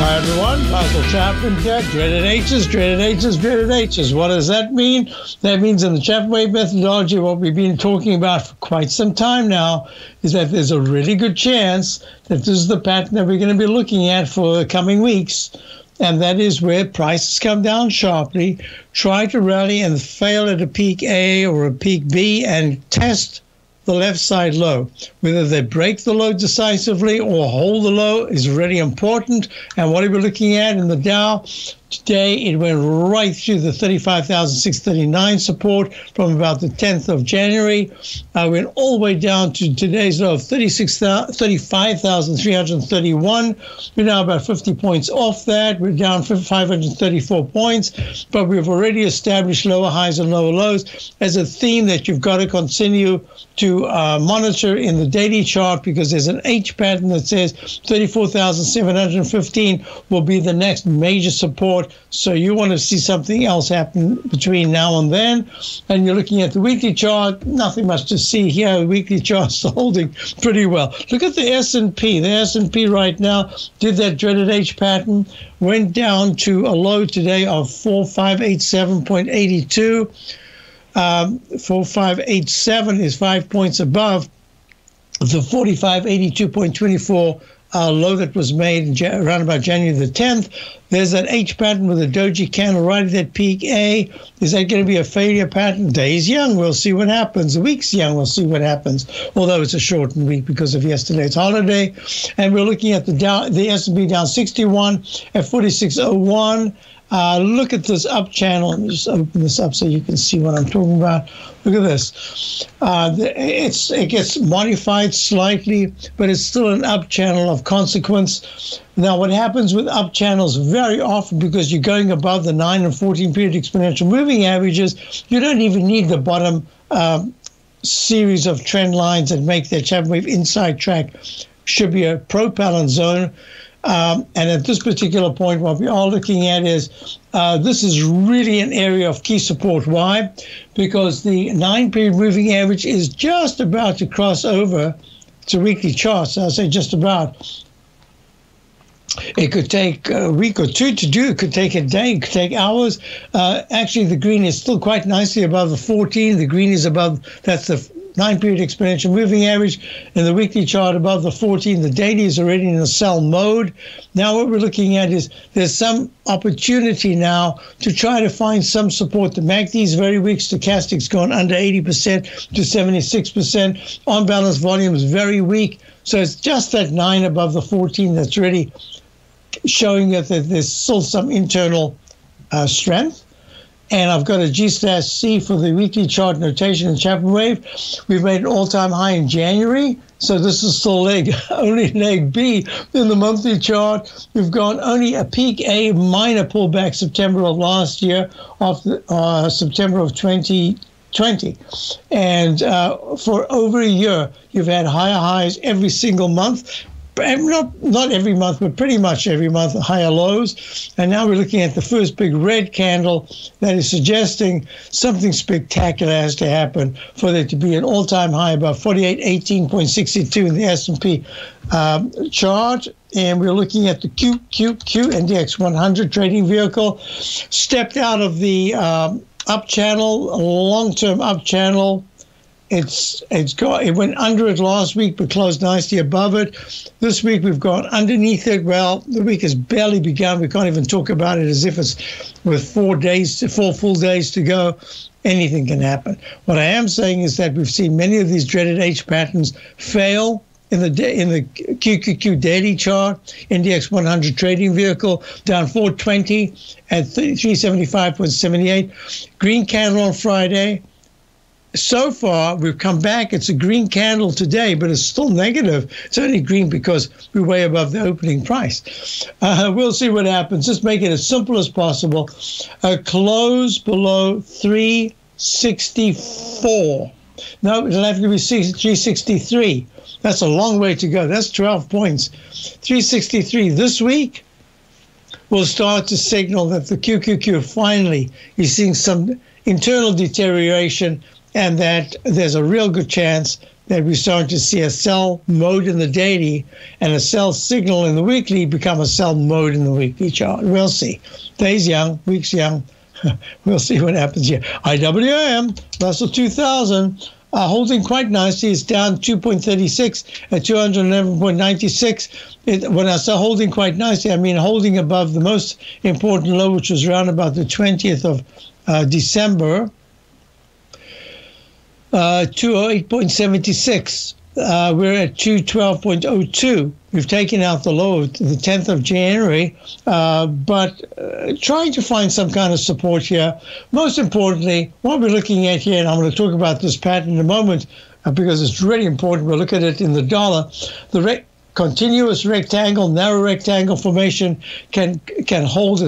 Hi, everyone. Basil Chapman here. Dreaded H's, dreaded H's, dreaded H's. What does that mean? That means in the Chapman Wave methodology, what we've been talking about for quite some time now is that there's a really good chance that this is the pattern that we're going to be looking at for the coming weeks. And that is where prices come down sharply, try to rally and fail at a peak A or a peak B and test the left side low. Whether they break the low decisively or hold the low is really important. And what are we looking at in the Dow? Today, it went right through the 35,639 support from about the 10th of January. Went all the way down to today's low of 35,331. We're now about 50 points off that. We're down 534 points, but we've already established lower highs and lower lows as a theme that you've got to continue to monitor in the daily chart, because there's an H pattern that says 34,715 will be the next major support. So you want to see something else happen between now and then. And you're looking at the weekly chart. Nothing much to see here. The weekly chart's holding pretty well. Look at the S&P. The S&P right now did that dreaded H pattern, went down to a low today of 4587.82. 4587 is 5 points above the 4582.24. Low that was made around about January the 10th. There's that H pattern with a doji candle right at that peak A. Is that going to be a failure pattern? Day's young. We'll see what happens. The week's young. We'll see what happens. Although it's a shortened week because of yesterday's holiday. And we're looking at the S&P down 61 at 4601. Look at this up channel. Let me just open this up so you can see what I'm talking about. Look at this. It gets modified slightly, but it's still an up channel of consequence. Now, what happens with up channels very often, because you're going above the 9 and 14 period exponential moving averages, you don't even need the bottom series of trend lines that make that Chapman Wave inside track. Should be a propellant zone. And at this particular point, what we are looking at is this is really an area of key support. Why? Because the 9-period moving average is just about to cross over to weekly charts. I say just about. It could take a week or two to do. It could take a day. It could take hours. Actually, the green is still quite nicely above the 14. The green is above, that's the 9-period exponential moving average, and the weekly chart above the 14. The daily is already in a sell mode. Now what we're looking at is there's some opportunity now to try to find some support. The MACD is very weak. Stochastic's gone under 80% to 76%. On balance volume is very weak. So it's just that 9 above the 14 that's really showing that there's still some internal strength. And I've got a G/C for the weekly chart notation in Chapman Wave. We've made an all-time high in January. So this is still only leg B in the monthly chart. We've gone only a peak A, minor pullback September of last year, after September of 2020. And for over a year, you've had higher highs every single month. Not every month, but pretty much every month, higher lows. And now we're looking at the first big red candle that is suggesting something spectacular has to happen for there to be an all-time high above 4818.62 in the S&P chart. And we're looking at the QQQ NDX 100 trading vehicle, stepped out of the up channel, long-term up channel. It went under it last week, but closed nicely above it. This week we've gone underneath it. Well, the week has barely begun. We can't even talk about it as if it's with four full days to go. Anything can happen. What I am saying is that we've seen many of these dreaded H patterns fail in the QQQ daily chart, NDX 100 trading vehicle, down 420 at 375.78. Green candle on Friday. so far, we've come back. It's a green candle today, but it's still negative. It's only green because we're way above the opening price. We'll see what happens. Just make it as simple as possible. Close below 364. No, it'll have to be 363. That's a long way to go. That's 12 points. 363 this week will start to signal that the QQQ finally is seeing some internal deterioration, and that there's a real good chance that we're starting to see a sell mode in the daily and a sell signal in the weekly become a sell mode in the weekly chart. We'll see. Days young, weeks young. We'll see what happens here. IWM, Russell 2000, holding quite nicely. It's down 2.36 at 211.96. When I say holding quite nicely, I mean holding above the most important low, which was around about the 20th of December, 208.76. We're at 212.02. We've taken out the low of the 10th of January, but trying to find some kind of support here. Most importantly, what we're looking at here, and I'm going to talk about this pattern in a moment because it's really important. We'll look at it in the dollar. The continuous rectangle, narrow rectangle formation can hold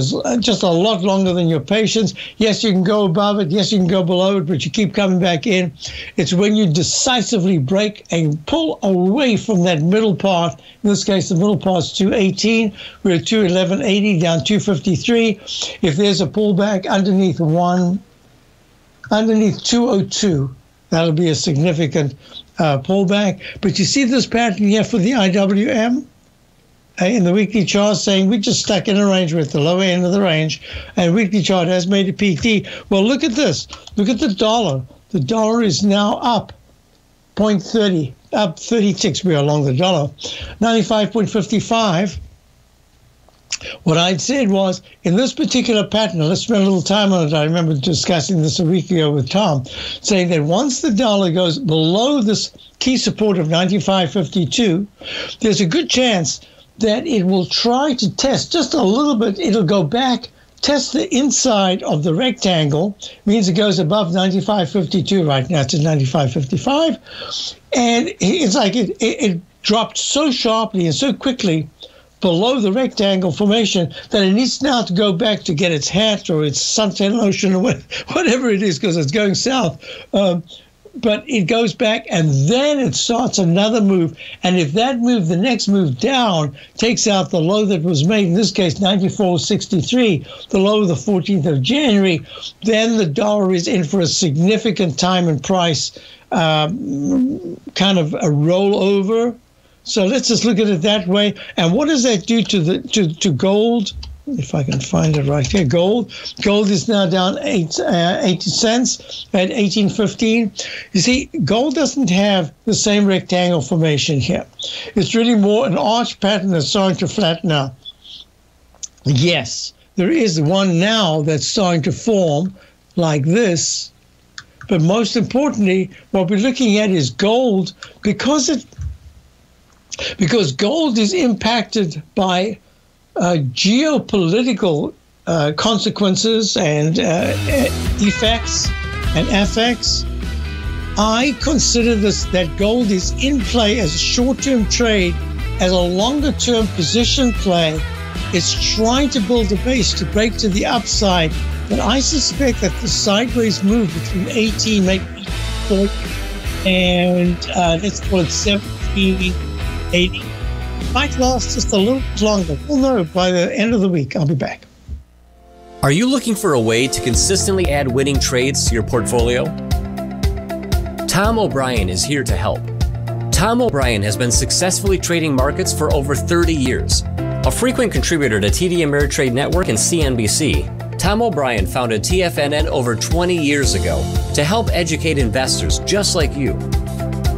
just a lot longer than your patience. Yes, you can go above it. Yes, you can go below it, but you keep coming back in. It's when you decisively break and pull away from that middle part. In this case, the middle part's 218. We're at 211.80, down 253. If there's a pullback underneath underneath 202, that'll be a significant pullback. But you see this pattern here for the IWM in the weekly chart saying we're just stuck in a range. We're at the lower end of the range, and weekly chart has made a PT. Well, look at this. Look at the dollar. The dollar is now up 0.30, up 36. We're along the dollar, 95.55. What I'd said was, in this particular pattern, let's spend a little time on it. I remember discussing this a week ago with Tom, saying that once the dollar goes below this key support of 95.52, there's a good chance that it will try to test just a little bit. It'll go back, test the inside of the rectangle, means it goes above 95.52 right now to 95.55. And it's like it dropped so sharply and so quickly below the rectangle formation that it needs now to go back to get its hat or its suntan lotion or whatever it is, because it's going south. But it goes back, and then it starts another move. And if that move, the next move down, takes out the low that was made, in this case, 94.63, the low of the 14th of January, then the dollar is in for a significant time and price kind of a rollover. So let's just look at it that way. And what does that do to gold? If I can find it right here, gold. Gold is now down 80 cents at 18.15. You see, gold doesn't have the same rectangle formation here. It's really more an arch pattern that's starting to flatten out. Yes, there is one now that's starting to form like this. But most importantly, what we're looking at is gold, because gold is impacted by geopolitical consequences and effects and affects. I consider this, that gold is in play as a short-term trade, as a longer-term position play. It's trying to build a base to break to the upside. But I suspect that the sideways move between 18, maybe 40, and let's call it 17, 80. Might last just a little longer. We'll know by the end of the week. I'll be back. Are you looking for a way to consistently add winning trades to your portfolio? Tom O'Brien is here to help. Tom O'Brien has been successfully trading markets for over 30 years. A frequent contributor to TD Ameritrade Network and CNBC, Tom O'Brien founded TFNN over 20 years ago to help educate investors just like you.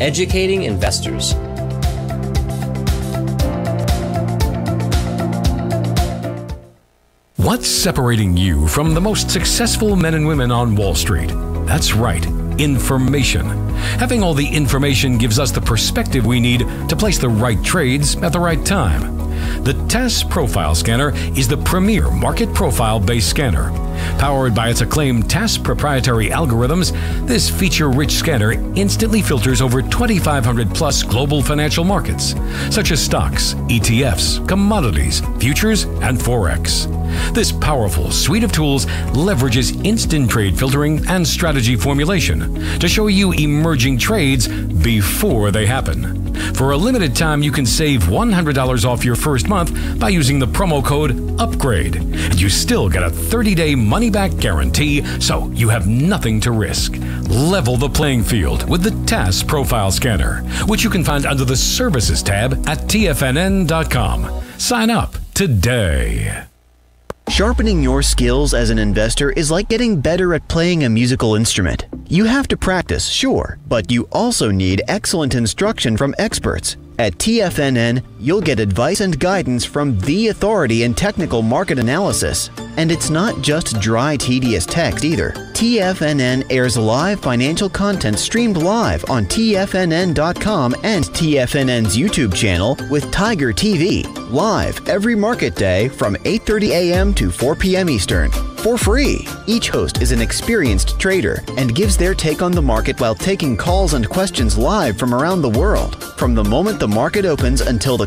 educating investors. What's separating you from the most successful men and women on Wall Street? That's right, information. Having all the information gives us the perspective we need to place the right trades at the right time. The TAS Profile Scanner is the premier market profile-based scanner. Powered by its acclaimed TAS proprietary algorithms, this feature-rich scanner instantly filters over 2,500-plus global financial markets, such as stocks, ETFs, commodities, futures, and Forex. This powerful suite of tools leverages instant trade filtering and strategy formulation to show you emerging trades before they happen. For a limited time, you can save $100 off your first month by using the promo code UPGRADE. And you still get a 30-day money-back guarantee, so you have nothing to risk. Level the playing field with the TAS Profile Scanner, which you can find under the Services tab at TFNN.com. Sign up today. Sharpening your skills as an investor is like getting better at playing a musical instrument. You have to practice, sure, but you also need excellent instruction from experts. At TFNN, you'll get advice and guidance from the authority in technical market analysis. And it's not just dry, tedious text either. TFNN airs live financial content streamed live on TFNN.com and TFNN's YouTube channel with Tiger TV, live every market day from 8:30 a.m. to 4 p.m. Eastern, for free. Each host is an experienced trader and gives their take on the market while taking calls and questions live from around the world. From the moment the market opens until the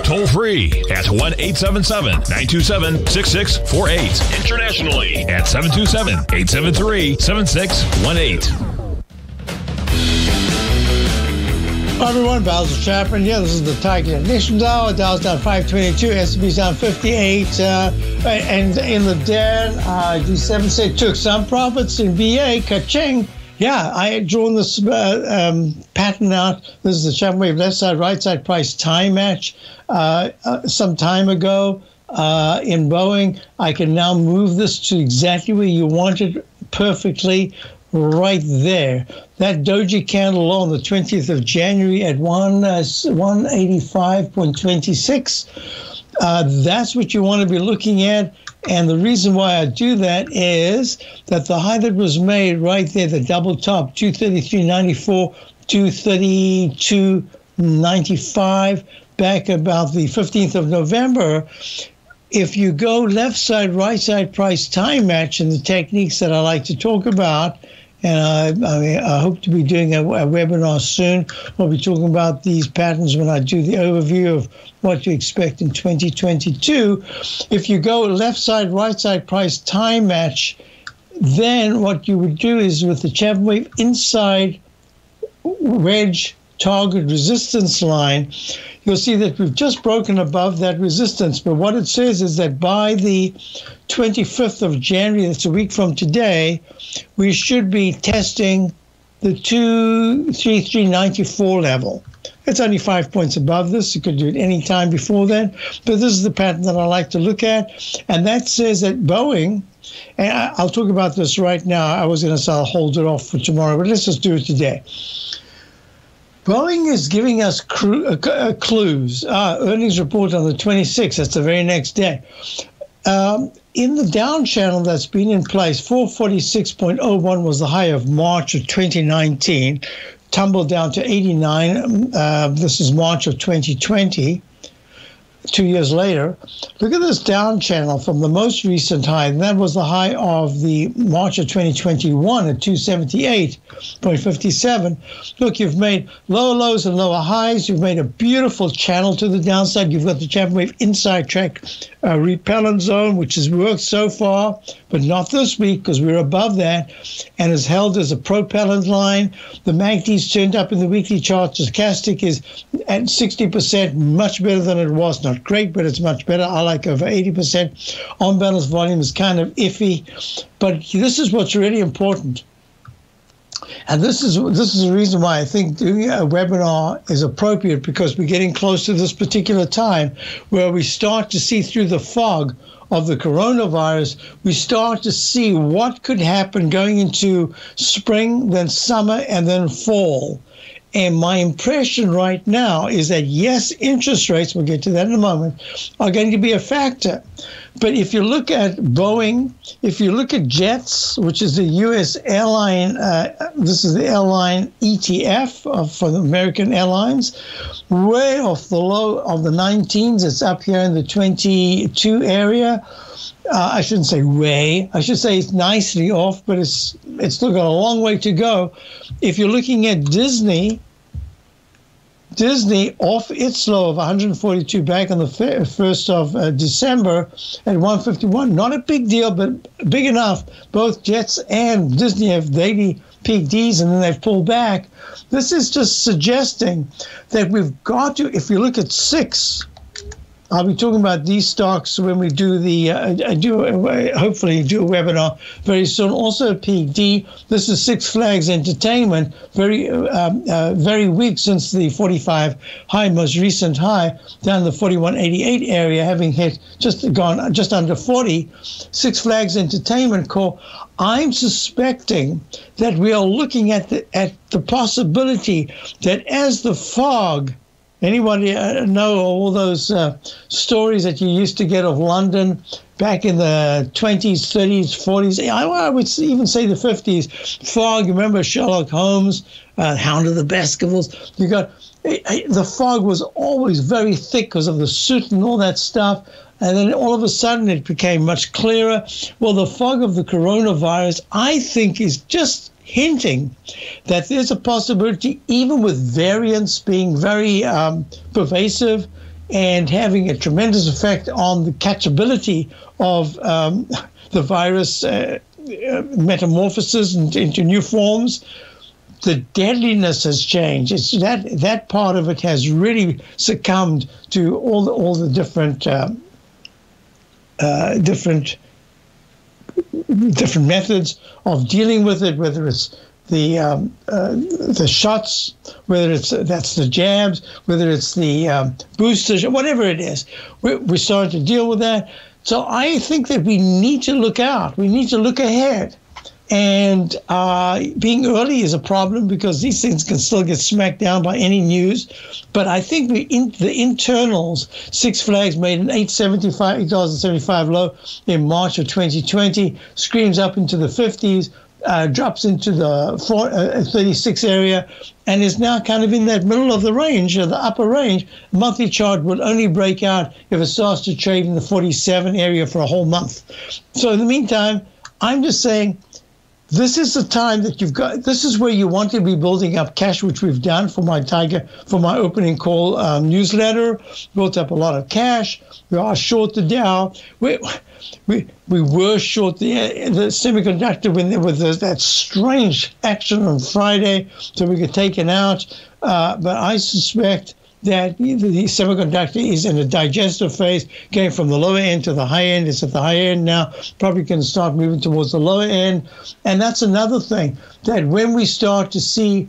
toll free at 1-877-927-6648. Internationally at 727-873-7618. Hi everyone, Basil Chapman here. This is the Tiger Nation Dow. Dow's down 522, S&P's down 58, and in the dead, G7 said took some profits in VA, ka-ching. Yeah, I drawn this pattern out. This is the Chapman Wave left side, right side price time match some time ago in Boeing. I can now move this to exactly where you want it perfectly, right there. That doji candle on the 20th of January at 185.26. That's what you want to be looking at. And the reason why I do that is that the high that was made right there, the double top, 233.94, 232.95, back about the 15th of November. If you go left side, right side price time match and the techniques that I like to talk about, and I hope to be doing a webinar soon. I'll be talking about these patterns when I do the overview of what to expect in 2022. If you go left side, right side price time match, then what you would do is with the Chapman Wave inside wedge target resistance line, you'll see that we've just broken above that resistance. But what it says is that by the 25th of January, that's a week from today, we should be testing the 233.94 level. It's only 5 points above this. You could do it any time before then. But this is the pattern that I like to look at. And that says that Boeing, and I'll talk about this right now. I was going to say I'll hold it off for tomorrow, but let's just do it today. Boeing is giving us clues. Earnings report on the 26th, that's the very next day. In the down channel that's been in place, 446.01 was the high of March of 2019, tumbled down to 89. This is March of 2020. 2 years later, look at this down channel from the most recent high, and that was the high of the March of 2021 at 278.57. Look, you've made lower lows and lower highs. You've made a beautiful channel to the downside. You've got the Chapman Wave inside track repellent zone, which has worked so far, but not this week because we're above that, and is held as a propellant line. The MACD's turned up in the weekly chart. Stochastic is at 60%, much better than it was. Not great, but it's much better. I like over 80%. On balance volume is kind of iffy, but this is what's really important. And this is the reason why I think doing a webinar is appropriate, because we're getting close to this particular time where we start to see through the fog of the coronavirus. We start to see what could happen going into spring, then summer, and then fall. And my impression right now is that, yes, interest rates, we'll get to that in a moment, are going to be a factor. But if you look at Boeing, if you look at JETS, which is the U.S. airline, this is the airline ETF for the American Airlines, way off the low of the 19s. It's up here in the 22 area. I shouldn't say way. I should say it's nicely off, but it's still got a long way to go. If you're looking at Disney off its low of 142 back on the 1st of December at 151. Not a big deal, but big enough. Both Jets and Disney have daily PDs, and then they've pulled back. This is just suggesting that we've got to, if you look at 6, I'll be talking about these stocks when we do the, hopefully do a webinar very soon. Also PD, this is Six Flags Entertainment, very weak since the 45 high, most recent high, down the 41.88 area, having hit just under 40. Six Flags Entertainment Corp. I'm suspecting that we are looking at the possibility that as the fog. Anybody know all those stories that you used to get of London back in the 20s, 30s, 40s? I would even say the 50s. Fog, remember Sherlock Holmes, Hound of the Baskervilles? You got the fog was always very thick because of the soot and all that stuff. And then all of a sudden it became much clearer. Well, the fog of the coronavirus, I think, is just hinting that there's a possibility, even with variants being very pervasive and having a tremendous effect on the catchability of the virus metamorphosis into new forms, the deadliness has changed. It's that part of it has really succumbed to all the different methods of dealing with it, whether it's the shots, whether it's that's the jabs, whether it's the boosters, whatever it is, we're starting to deal with that. So I think that we need to look out. We need to look ahead. And being early is a problem because these things can still get smacked down by any news. But I think the internals, Six Flags made an $8.75 low in March of 2020, screams up into the 50s, drops into the 36 area, and is now kind of in that middle of the range, or the upper range. Monthly chart would only break out if it starts to trade in the 47 area for a whole month. So in the meantime, I'm just saying, this is the time that you've got, this is where you want to be building up cash, which we've done for my opening call newsletter, built up a lot of cash. We are short the Dow. We were short the semiconductor when there was that strange action on Friday, so we got taken out. But I suspect that the semiconductor is in a digestive phase, going from the lower end to the high end. It's at the high end now, probably can start moving towards the lower end. And that's another thing, that when we start to see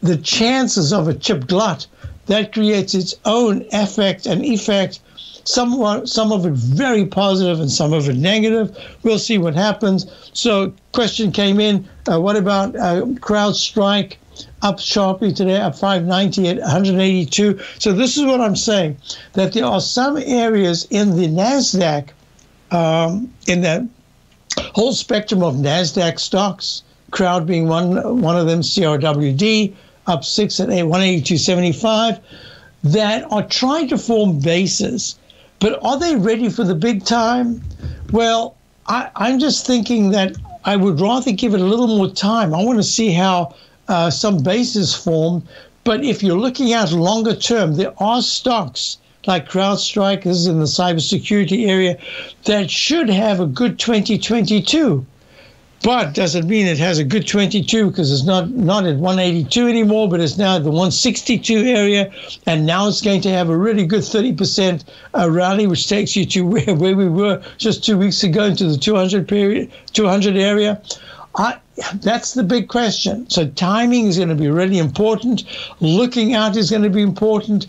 the chances of a chip glut, that creates its own effect and effect, some of it very positive and some of it negative. We'll see what happens. So question came in, what about CrowdStrike? Up sharply today, up 590 at 182. So this is what I'm saying, that there are some areas in the NASDAQ, in the whole spectrum of NASDAQ stocks, Crowd being one of them, CRWD, up 6 at 182.75, that are trying to form bases. But are they ready for the big time? Well, I'm just thinking that I would rather give it a little more time. I want to see how some bases form. But if you're looking at longer term, there are stocks like CrowdStrike, this is in the cybersecurity area, that should have a good 2022. But doesn't mean it has a good 22 because it's not at 182 anymore, but it's now at the 162 area. And now it's going to have a really good 30% rally, which takes you to where we were just 2 weeks ago, into the 200 area. That's the big question. So timing is going to be really important. Looking out is going to be important.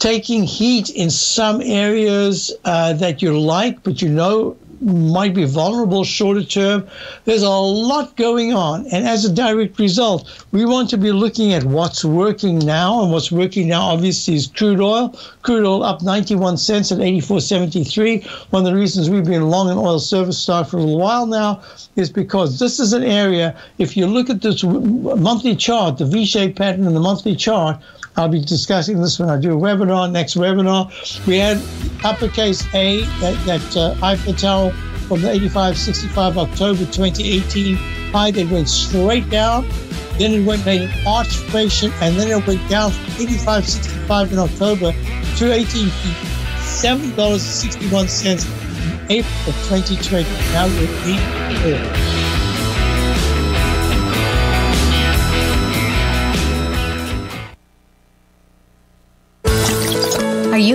Taking heat in some areas that you like, but you know might be vulnerable shorter term. There's a lot going on. And as a direct result, we want to be looking at what's working now. And what's working now, obviously, is crude oil. Crude oil up 91 cents at 84.73. One of the reasons we've been long in oil service stock for a little while now is because this is an area, if you look at this monthly chart, the V-shaped pattern in the monthly chart, I'll be discussing this when I do a webinar, next webinar. We had uppercase A, that Eiffel Tower from the 85.65 October 2018 high. They went straight down. Then it went made an arch formation, and then it went down from 85.65 in October to 18 $7.61 in April of 2020. Now we're at 8.4. Are you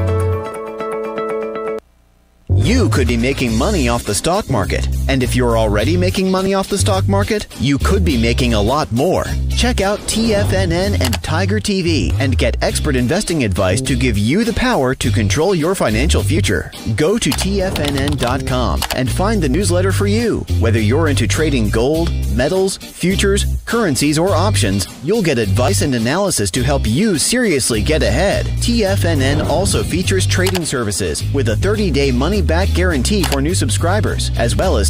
You could be making money off the stock market. And if you're already making money off the stock market, you could be making a lot more. Check out TFNN and Tiger TV and get expert investing advice to give you the power to control your financial future. Go to TFNN.com and find the newsletter for you. Whether you're into trading gold, metals, futures, currencies, or options, you'll get advice and analysis to help you seriously get ahead. TFNN also features trading services with a 30-day money-back guarantee for new subscribers, as well as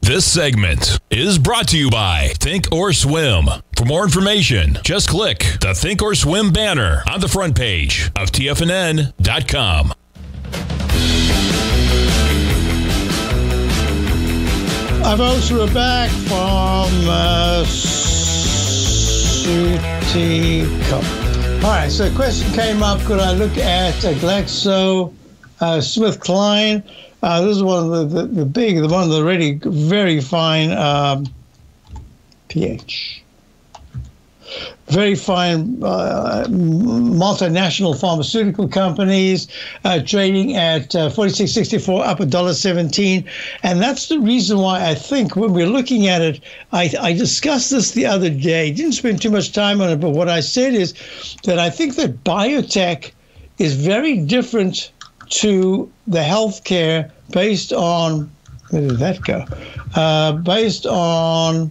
This segment is brought to you by Thinkorswim. For more information, just click the Thinkorswim banner on the front page of TFNN.com. Folks, we're back from GTCO. All right, so the question came up, could I look at GlaxoSmithKline? This is one of the big, the one that really very fine very fine multinational pharmaceutical companies trading at $46.64, up $1.17. And that's the reason why I think when we're looking at it, I discussed this the other day, didn't spend too much time on it, but what I said is that I think that biotech is very different to the healthcare based on, where did that go? Based on,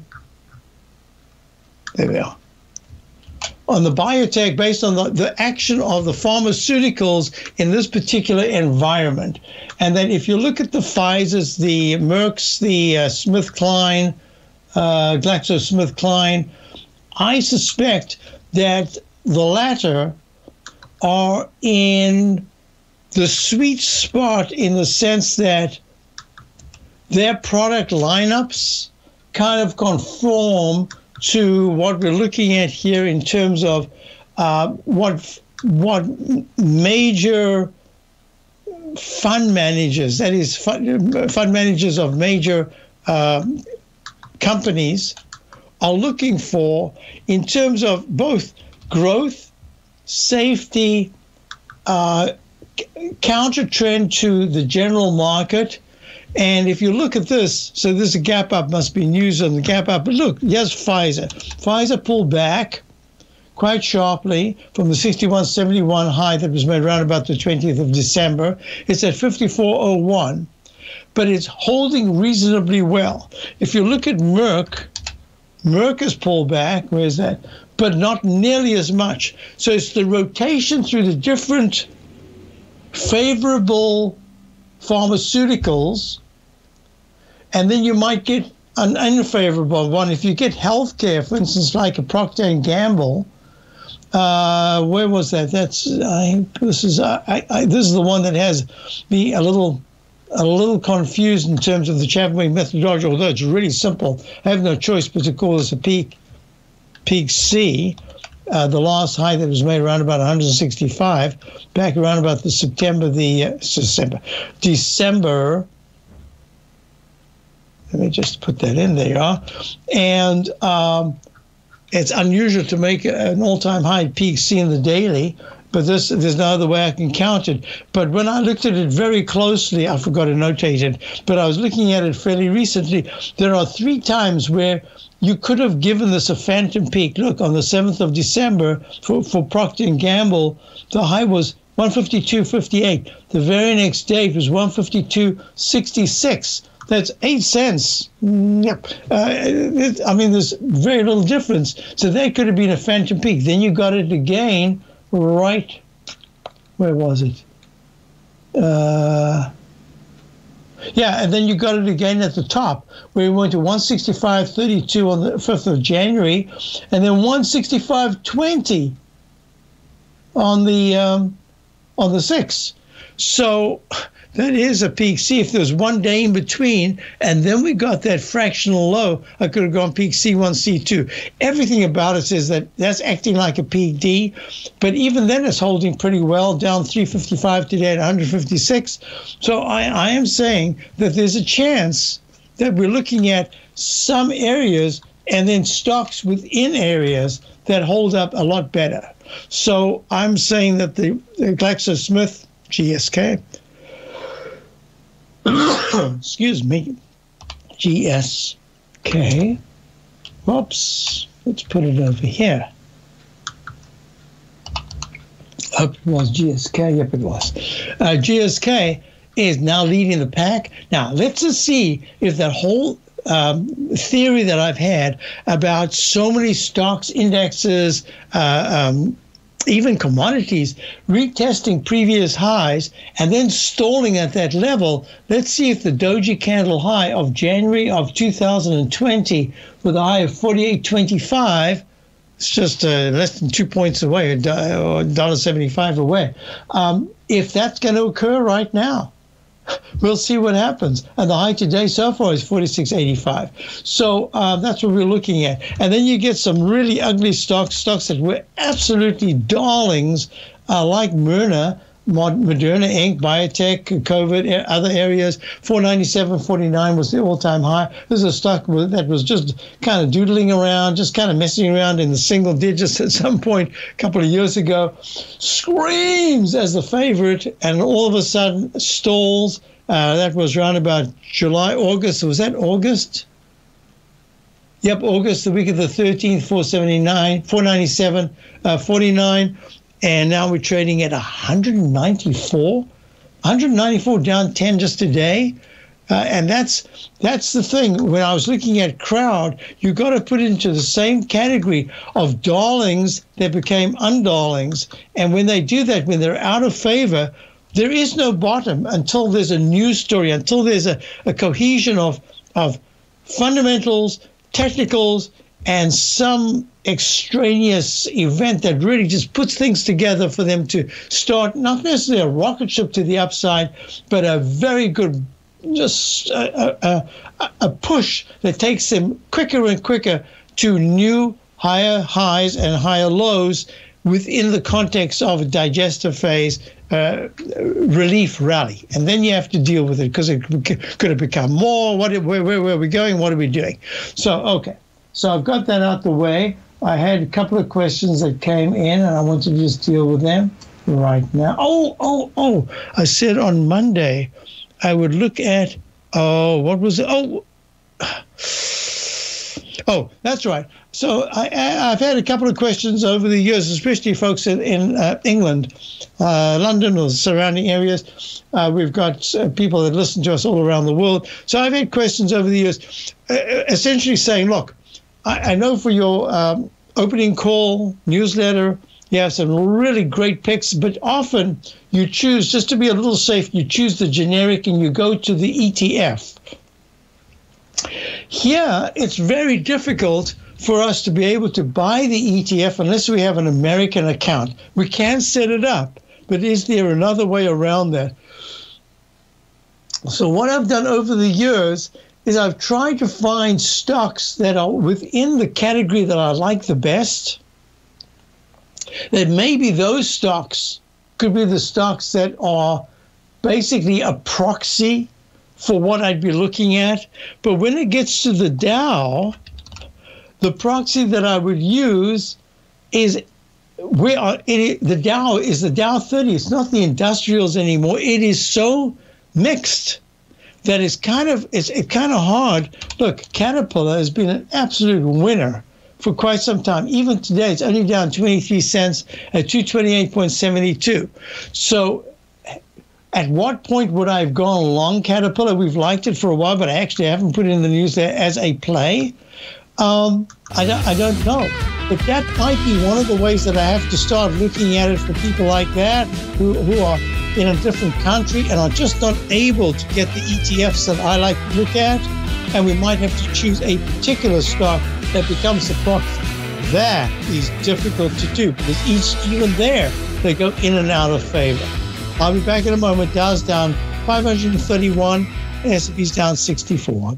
there we are. On the biotech, based on the action of the pharmaceuticals in this particular environment. And then if you look at the Pfizer's, the Merck's, the SmithKline, GlaxoSmithKline, I suspect that the latter are in the sweet spot in the sense that their product lineups kind of conform to what we're looking at here in terms of what major fund managers, that is fund managers of major companies, are looking for in terms of both growth, safety, counter trend to the general market. And if you look at this, so this is a gap up, must be news on the gap up. But look, yes, Pfizer. Pfizer pulled back quite sharply from the 61.71 high that was made around about the 20th of December. It's at 54.01, but it's holding reasonably well. If you look at Merck, Merck has pulled back, where's that? But not nearly as much. So it's the rotation through the different favorable pharmaceuticals, and then you might get an unfavorable one. If you get healthcare, for instance, like a Procter & Gamble, where was that? That's this is the one that has me a little confused in terms of the Chapman Wave methodology. Although it's really simple, I have no choice but to call this a peak C. The last high that was made around about 165, back around about the December. Let me just put that in there. And it's unusual to make an all-time high peak C in the daily, but this, there's no other way I can count it. But when I looked at it very closely, I forgot to notate it, but I was looking at it fairly recently. There are three times where you could have given this a phantom peak. Look, on the 7th of December for Procter & Gamble, the high was 152.58. The very next day, it was 152.66. That's 8 cents. Yep. I mean, there's very little difference. So that could have been a phantom peak. Then you got it again right, where was it? Yeah, and then you got it again at the top, where we went to 165.32 on the 5th of January, and then 165.20 on the 6th. So that is a peak C. If there's one day in between, and then we got that fractional low, I could have gone peak C1, C2. Everything about it says that that's acting like a peak D, but even then it's holding pretty well, down 355 today at 156. So I am saying that there's a chance that we're looking at some areas and then stocks within areas that hold up a lot better. So I'm saying that the GlaxoSmith, GSK, excuse me, GSK, whoops, let's put it over here. Hope it was GSK, yep it was. GSK is now leading the pack. Now let's just see if that whole theory that I've had about so many stocks, indexes, even commodities retesting previous highs and then stalling at that level. Let's see if the doji candle high of January of 2020 with a high of 48.25, it's just less than 2 points away, or $1.75 away, if that's going to occur right now. We'll see what happens. And the high today so far is 46.85. So that's what we're looking at. And then you get some really ugly stocks that were absolutely darlings, like Moderna, Inc., biotech, COVID, other areas. 497.49 was the all-time high. This is a stock that was just kind of doodling around, just kind of messing around in the single digits at some point a couple of years ago. Screams as the favorite, and all of a sudden stalls. That was around about July, August. Was that August? Yep, August, the week of the 13th, 497.49. And now we're trading at 194, down 10 just today. And that's the thing. When I was looking at Crowd, you got to put into the same category of darlings that became undarlings. And when they do that, when they're out of favor, there is no bottom until there's a news story, until there's a cohesion of fundamentals, technicals, and some extraneous event that really just puts things together for them to start, not necessarily a rocket ship to the upside, but a very good, just a push that takes them quicker and quicker to new higher highs and higher lows within the context of a digestive phase relief rally. And then you have to deal with it, because it could have become more. Where are we going? What are we doing? So, okay. So I've got that out the way. I had a couple of questions that came in, and I want to just deal with them right now. Oh, I said on Monday I would look at, what was it? Oh, that's right. So I've had a couple of questions over the years, especially folks in England, London or the surrounding areas. We've got people that listen to us all around the world. So I've had questions over the years essentially saying, look, I know for your opening call newsletter, you have some really great picks, but often you choose, just to be a little safe, you choose the generic and you go to the ETF. Here, it's very difficult for us to be able to buy the ETF unless we have an American account. We can set it up, but is there another way around that? So what I've done over the years is I've tried to find stocks that are within the category that I like the best, that maybe those stocks could be the stocks that are basically a proxy for what I'd be looking at. But when it gets to the Dow, the proxy that I would use is the Dow is the Dow 30. It's not the industrials anymore. It is so mixed that is kind of hard. Look, Caterpillar has been an absolute winner for quite some time. Even today, it's only down 23 cents at 228.72. So at what point would I have gone long Caterpillar? We've liked it for a while, but I actually haven't put it in the news there as a play. I don't know. But that might be one of the ways that I have to start looking at it for people like that who are in a different country and are just not able to get the ETFs that I like to look at, and we might have to choose a particular stock that becomes the proxy. That is difficult to do because even there, they go in and out of favor. I'll be back in a moment. Dow's down 531, and S&P's down 64.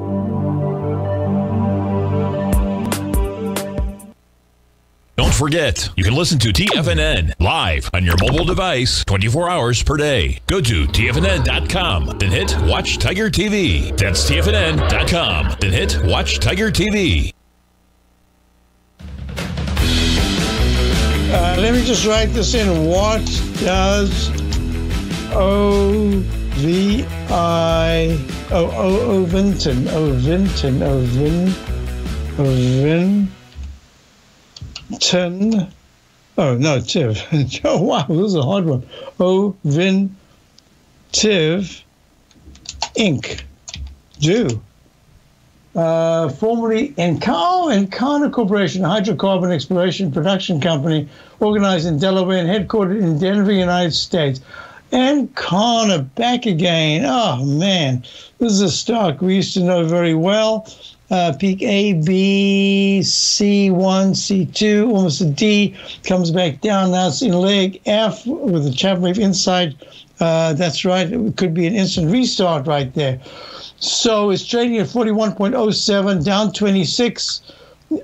Don't forget, you can listen to TFNN live on your mobile device 24 hours per day. Go to TFNN.com, then hit Watch Tiger TV. That's TFNN.com, then hit Watch Tiger TV. Let me just write this in. What does Ovintiv. Oh, wow, this is a hard one. Ovintiv Inc. do? Formerly Encana Corporation, a hydrocarbon exploration production company organized in Delaware and headquartered in Denver, United States. Encana back again. Oh, man. This is a stock we used to know very well. Peak A, B, C1, C2, almost a D. Comes back down. Now it's in leg F with the Chapman Wave inside. That's right. It could be an instant restart right there. So it's trading at 41.07, down 26.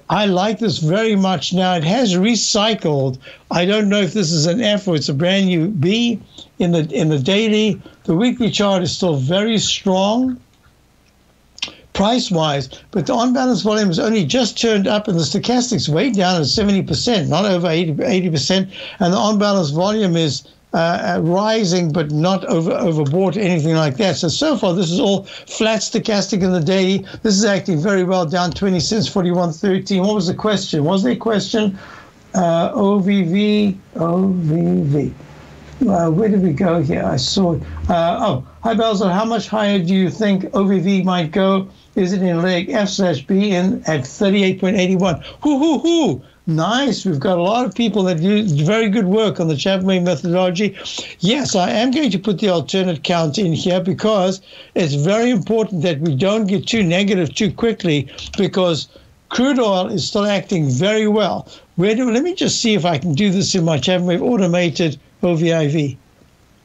I like this very much now. It has recycled. I don't know if this is an F or it's a brand new B in the daily. The weekly chart is still very strong price-wise, but the on-balance volume is only just turned up, and the stochastic's way down at 70%, not over 80%, and the on-balance volume is rising, but not overbought or anything like that. So far, this is all flat stochastic in the daily. This is acting very well, down 20 cents, 41.13. What was the question? Was there a question? OVV. Where did we go here? I saw it. Hi, Basil. How much higher do you think OVV might go? Is it in leg F/B in at 38.81? Hoo. Nice. We've got a lot of people that do very good work on the Chapman Wave methodology. Yes, I am going to put the alternate count in here because it's very important that we don't get too negative too quickly, because crude oil is still acting very well. Let me just see if I can do this in my Chapman Wave automated OVIV.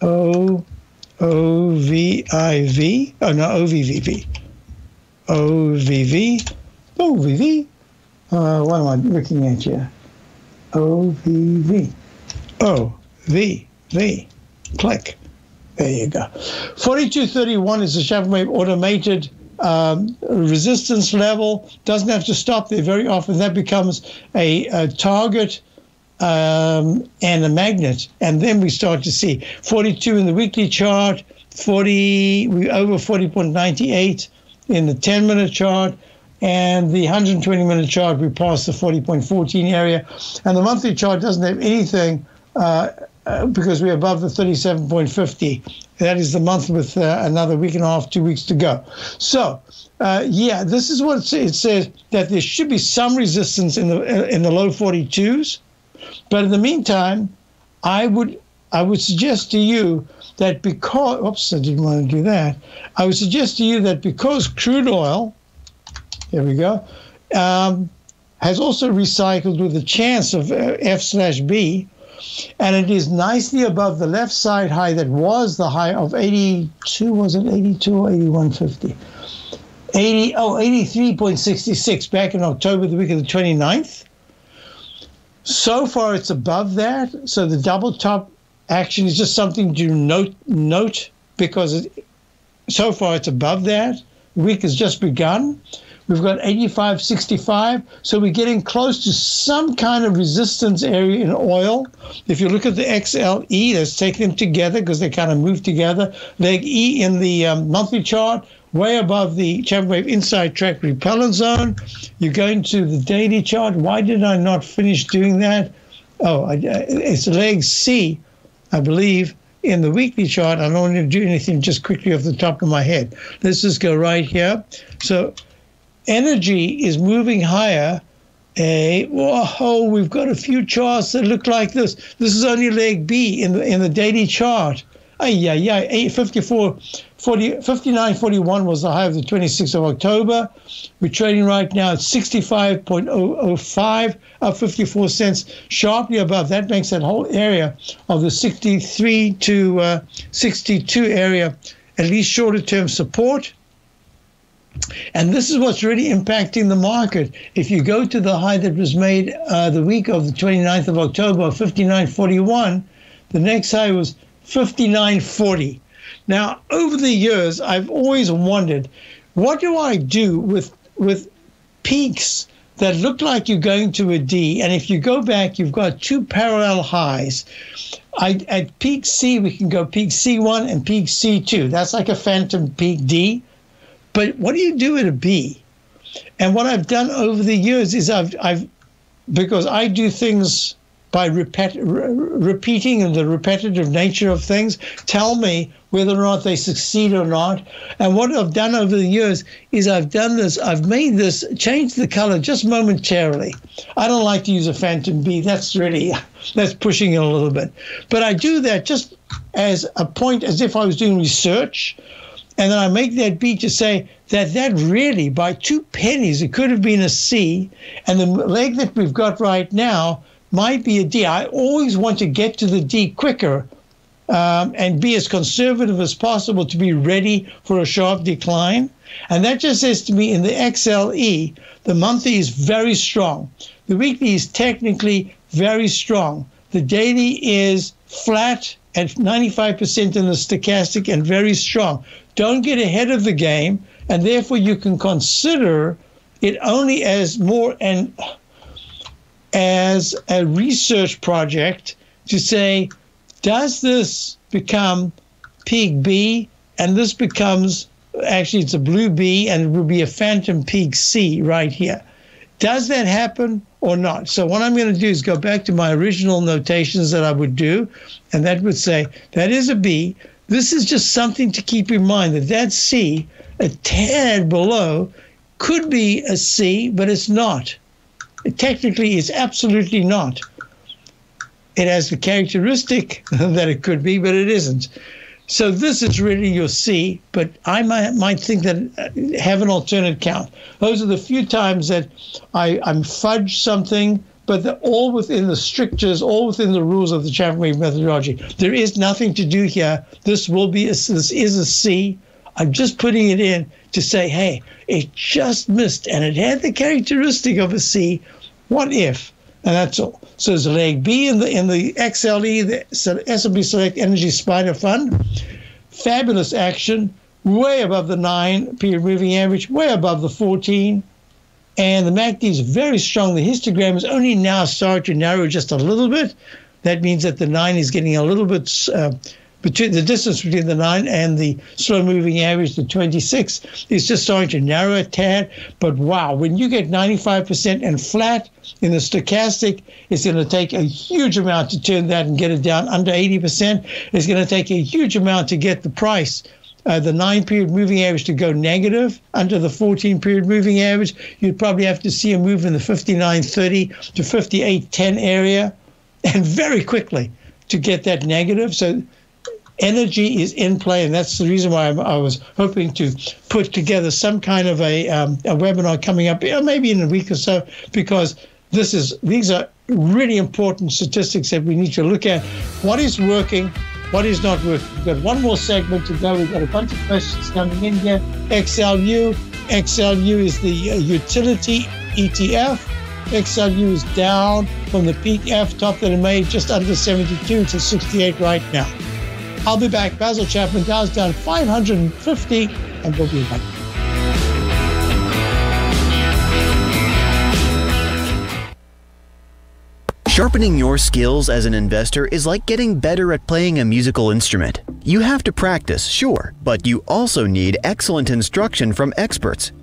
OVIV. Oh, no, OVVV. OVV. OVV. What am I looking at here? OVV. OVV. Click. There you go. 42.31 is the Chapman Wave automated resistance level. Doesn't have to stop there very often. That becomes a target and a magnet, and then we start to see 42 in the weekly chart, 40, we over 40.98 in the 10-minute chart, and the 120-minute chart we passed the 40.14 area, and the monthly chart doesn't have anything because we're above the 37.50. That is the month with another week and a half, 2 weeks to go. So, yeah, this is what it says, that there should be some resistance in the low 42s. But in the meantime, I would suggest to you that because, oops, I didn't want to do that. I would suggest to you that because crude oil, there we go, has also recycled with a chance of F/B, and it is nicely above the left side high that was the high of 82, was it 82 or 81.50? 83.66 back in October, the week of the 29th. So far it's above that, so the double top action is just something to note because so far it's above that. The week has just begun. We've got 85.65, so we're getting close to some kind of resistance area in oil. If you look at the XLE, let's take them together because they kind of move together. Leg E in the monthly chart, way above the Chapman Wave inside track repellent zone. You're going to the daily chart. Why did I not finish doing that? Oh, it's leg C, I believe, in the weekly chart. I don't want to do anything just quickly off the top of my head. Let's just go right here. So energy is moving higher. Whoa, we've got a few charts that look like this. This is only leg B in the daily chart. Yeah, yeah. 59.41 was the high of the 26th of October. We're trading right now at 65.005, up 54 cents, sharply above. That makes that whole area of the 63 to 62 area at least shorter-term support. And this is what's really impacting the market. If you go to the high that was made the week of the 29th of October, 59.41, the next high was 59.40. Now, over the years, I've always wondered, what do I do with peaks that look like you're going to a D? And if you go back, you've got two parallel highs. At peak C, we can go peak C1 and peak C2. That's like a phantom peak D. But what do you do at a B? And what I've done over the years is I've because I do things by repeating and the repetitive nature of things, tell me whether or not they succeed or not. And what I've done over the years is I've done this, I've made this, changed the color just momentarily. I don't like to use a phantom B. That's really, that's pushing it a little bit. But I do that just as a point, as if I was doing research. And then I make that B to say that really, by 2 pennies, it could have been a C. And the leg that we've got right now might be a D. I always want to get to the D quicker and be as conservative as possible to be ready for a sharp decline. And that just says to me in the XLE, the monthly is very strong. The weekly is technically very strong. The daily is flat at 95% in the stochastic and very strong. Don't get ahead of the game, and therefore you can consider it only as more and as a research project to say, does this become peak B? And this becomes, actually it's a blue B, and it will be a phantom peak C right here. Does that happen or not? So what I'm going to do is go back to my original notations that I would do, and that would say, that is a B. This is just something to keep in mind, that C, a tad below, could be a C, but it's not. Technically, it's absolutely not. It has the characteristic that it could be, but it isn't. So this is really your C, but I might think that have an alternate count. Those are the few times that I'm fudged something, but they're all within the strictures, all within the rules of the Chapman Wave methodology. There is nothing to do here. This is a C. I'm just putting it in to say, hey, it just missed, and it had the characteristic of a C. What if? And that's all. So there's leg B in the XLE, the S&P Select Energy Spider Fund. Fabulous action, way above the 9-period moving average, way above the 14. And the MACD is very strong. The histogram is only now starting to narrow just a little bit. That means that the 9 is getting a little bit between the distance between the 9 and the slow-moving average, the 26, is just starting to narrow a tad. But wow, when you get 95% and flat in the stochastic, it's going to take a huge amount to turn that and get it down under 80%. It's going to take a huge amount to get the price, the 9-period moving average, to go negative under the 14-period moving average. You'd probably have to see a move in the 59.30 to 58.10 area, and very quickly to get that negative. So energy is in play, and that's the reason why I was hoping to put together some kind of a webinar coming up, maybe in a week or so, because these are really important statistics that we need to look at. What is working? What is not working? We've got one more segment to go. We've got a bunch of questions coming in here. XLU. XLU is the utility ETF. XLU is down from the peak F top that it made, just under 72 to 68 right now. I'll be back. Basil Chapman, Dow's down 550, and we'll be back. Sharpening your skills as an investor is like getting better at playing a musical instrument. You have to practice, sure, but you also need excellent instruction from experts.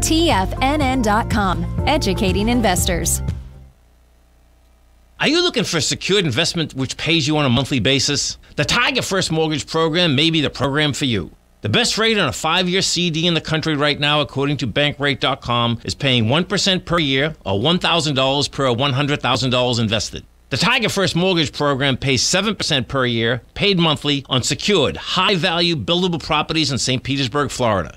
TFNN.com, educating investors. Are you looking for a secured investment which pays you on a monthly basis? The Tiger First Mortgage Program may be the program for you. The best rate on a 5-year CD in the country right now, according to Bankrate.com, is paying 1% per year or $1,000 per $100,000 invested. The Tiger First Mortgage Program pays 7% per year, paid monthly, on secured, high-value, buildable properties in St. Petersburg, Florida.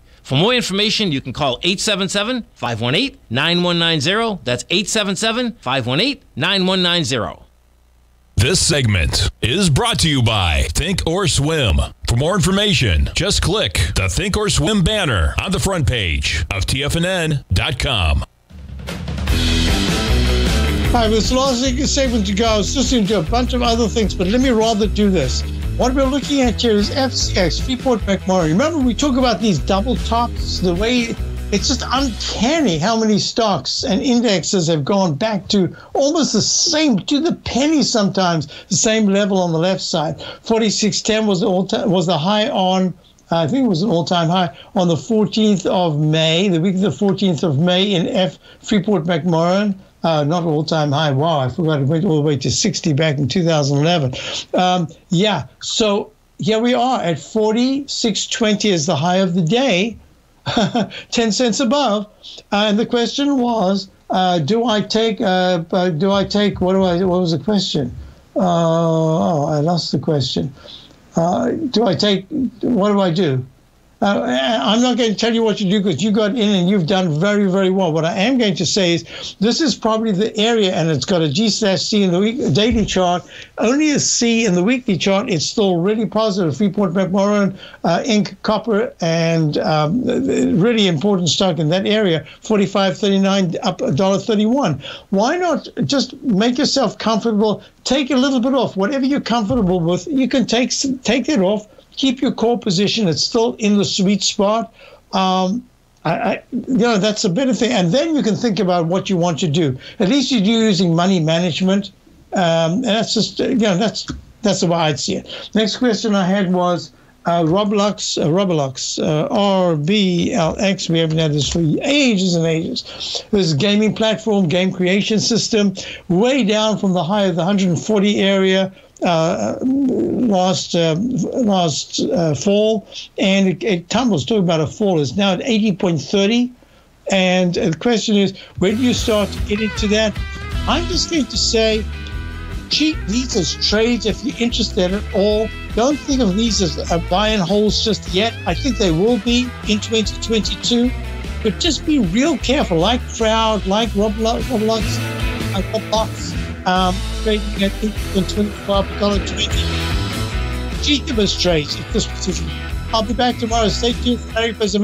For more information, you can call 877-518-9190. That's 877-518-9190. This segment is brought to you by Thinkorswim. For more information, just click the Thinkorswim banner on the front page of TFNN.com. All right, with the last segment to go, I was listening to a bunch of other things, but let me rather do this. What we're looking at here is FCX, Freeport McMoRan. Remember, we talk about these double tops, the way it's just uncanny how many stocks and indexes have gone back to almost the same, to the penny sometimes, the same level on the left side. 46.10 was the high on, I think it was an all-time high, on the 14th of May, the week of the 14th of May in Freeport McMoRan. Not all-time high. Wow, I forgot it went all the way to 60 back in 2011. Yeah, so here we are at 46.20 is the high of the day, 10 cents above. And the question was, what was the question? I lost the question. What do I do? I'm not going to tell you what you do because you got in and you've done very, very well. What I am going to say is this is probably the area, and it's got a G/C in the daily chart, only a C in the weekly chart. It's still really positive. Freeport McMoRan, Inc., Copper, and really important stock in that area, 45.39 up $1.31. Why not just make yourself comfortable? Take a little bit off. Whatever you're comfortable with, you can take that off. Keep your core position. It's still in the sweet spot. You know, that's a better thing. And then you can think about what you want to do. At least you're using money management. And that's just, you know, that's the way I'd see it. Next question I had was Roblox, RBLX. We haven't had this for ages and ages. This gaming platform, game creation system, way down from the high of the 140 area. Last fall, and it tumbles. Talking about a fall, is now at 80.30, and the question is, where do you start to get into that? I'm just going to say, cheap these as trades if you're interested at all. Don't think of these as a buy and holds just yet. I think they will be in 2022, but just be real careful. Like Crowd, like Roblox, like Roblox. Trading at $25.20. Cheap of us trades at this position. I'll be back tomorrow. Stay tuned for Tiger First.